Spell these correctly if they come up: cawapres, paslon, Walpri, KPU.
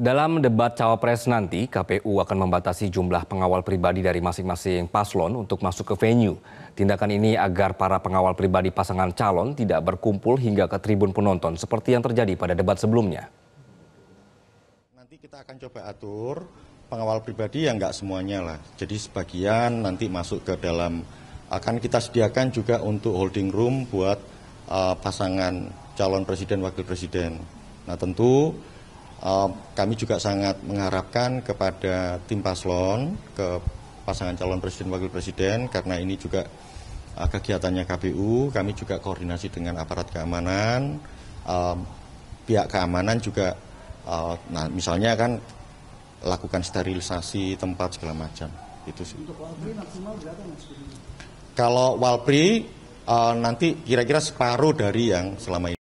Dalam debat cawapres nanti, KPU akan membatasi jumlah pengawal pribadi dari masing-masing paslon untuk masuk ke venue. Tindakan ini agar para pengawal pribadi pasangan calon tidak berkumpul hingga ke tribun penonton seperti yang terjadi pada debat sebelumnya. Nanti kita akan coba atur pengawal pribadi yang nggak semuanya lah. Jadi sebagian nanti masuk ke dalam, akan kita sediakan juga untuk holding room buat pasangan calon presiden, wakil presiden. Nah tentu kami juga sangat mengharapkan kepada tim paslon, ke pasangan calon presiden, wakil presiden, karena ini juga kegiatannya KPU, kami juga koordinasi dengan aparat keamanan, pihak keamanan juga, nah misalnya kan lakukan sterilisasi tempat segala macam, itu sih. Untuk Walpri maksimal berapa? Kalau Walpri nanti kira-kira separuh dari yang selama ini.